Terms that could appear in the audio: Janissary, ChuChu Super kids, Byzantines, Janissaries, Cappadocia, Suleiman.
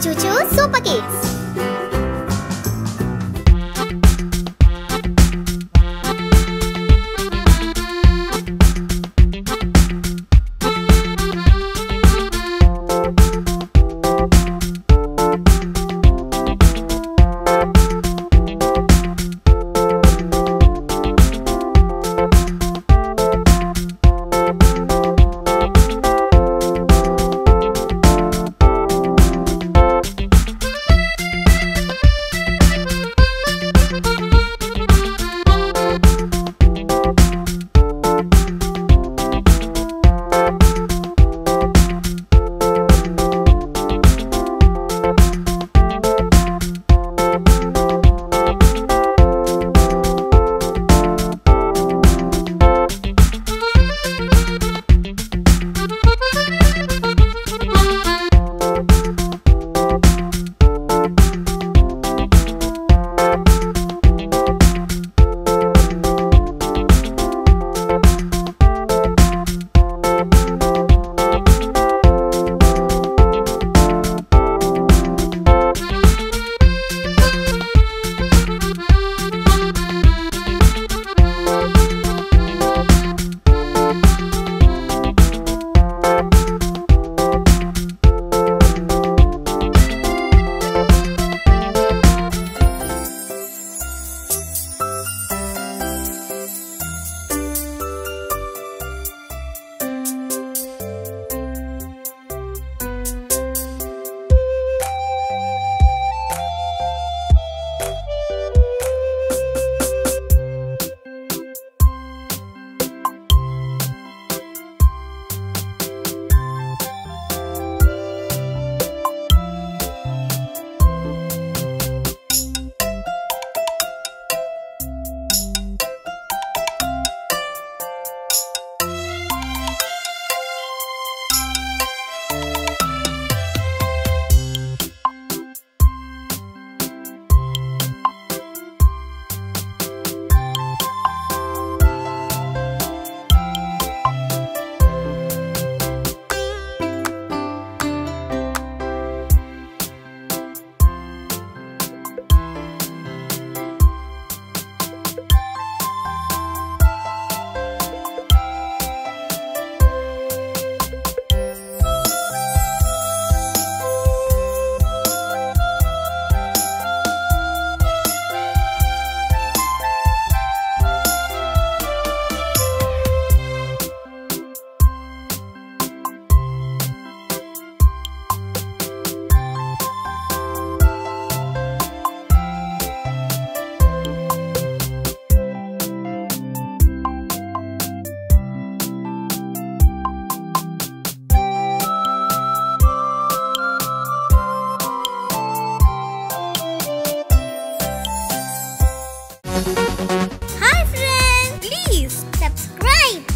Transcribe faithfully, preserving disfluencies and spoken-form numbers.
ChuChu Super Kids. Hi friends, please subscribe